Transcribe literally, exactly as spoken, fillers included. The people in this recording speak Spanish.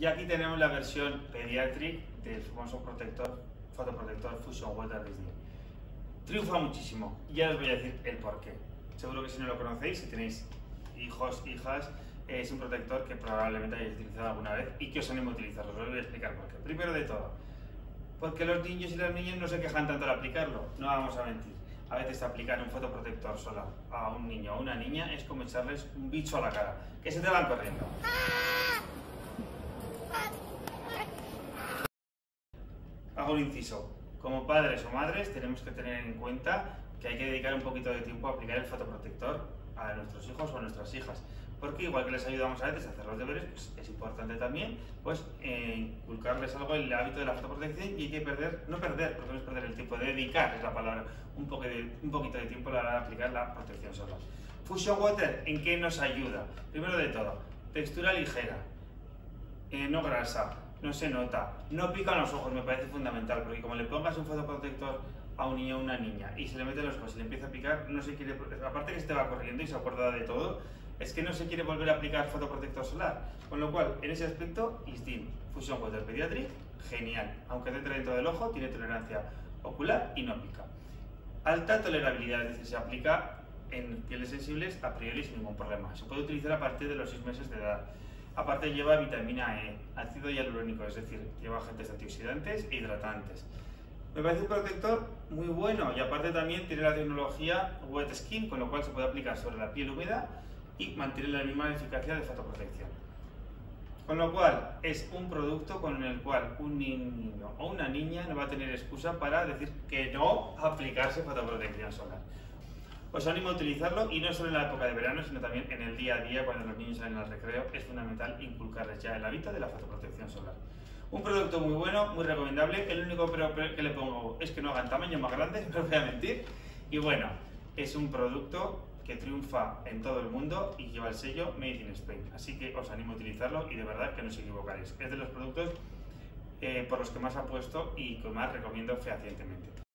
Y aquí tenemos la versión pediatric del famoso protector, fotoprotector Fusion Water I S D I N. Triunfa muchísimo, ya os voy a decir el porqué. Seguro que si no lo conocéis, si tenéis hijos, hijas, es un protector que probablemente hayáis utilizado alguna vez y que os animo a utilizarlo. Os voy a explicar por qué. Primero de todo, porque los niños y las niñas no se quejan tanto al aplicarlo, no vamos a mentir. A veces aplicar un fotoprotector solar a un niño o a una niña es como echarles un bicho a la cara, que se te van corriendo. Hago un inciso, como padres o madres tenemos que tener en cuenta que hay que dedicar un poquito de tiempo a aplicar el fotoprotector a nuestros hijos o a nuestras hijas, porque igual que les ayudamos a veces a hacer los deberes, pues es importante también pues eh, inculcarles algo en el hábito de la fotoprotección, y hay que perder, no perder, porque no es perder el tiempo, dedicar es la palabra, un, poco de, un poquito de tiempo a la hora de aplicar la protección solar. Fusion Water, ¿en qué nos ayuda? Primero de todo, textura ligera, eh, no grasa, no se nota, no pican los ojos, me parece fundamental, porque como le pongas un fotoprotector a un niño o una niña y se le mete los ojos y le empieza a picar, no se quiere, aparte que se te va corriendo y se acuerda de todo, es que no se quiere volver a aplicar fotoprotector solar, con lo cual en ese aspecto I S D I N Fusion Water Pediatric, genial, aunque te entre dentro del ojo, tiene tolerancia ocular y no pica. Alta tolerabilidad, es decir, se aplica en pieles sensibles a priori sin ningún problema, se puede utilizar a partir de los seis meses de edad. Aparte lleva vitamina E, ácido hialurónico, es decir, lleva agentes antioxidantes e hidratantes. Me parece un protector muy bueno y aparte también tiene la tecnología Wet Skin, con lo cual se puede aplicar sobre la piel húmeda y mantiene la misma eficacia de fotoprotección. Con lo cual es un producto con el cual un niño o una niña no va a tener excusa para decir que no aplicarse fotoprotección solar. Os animo a utilizarlo, y no solo en la época de verano, sino también en el día a día, cuando los niños salen al recreo, es fundamental inculcarles ya el hábito de la fotoprotección solar. Un producto muy bueno, muy recomendable, el único pero que le pongo es que no hagan tamaño más grande, no os voy a mentir, y bueno, es un producto que triunfa en todo el mundo y lleva el sello Made in Spain, así que os animo a utilizarlo y de verdad que no os equivocaréis, es de los productos eh, por los que más apuesto y que más recomiendo fehacientemente.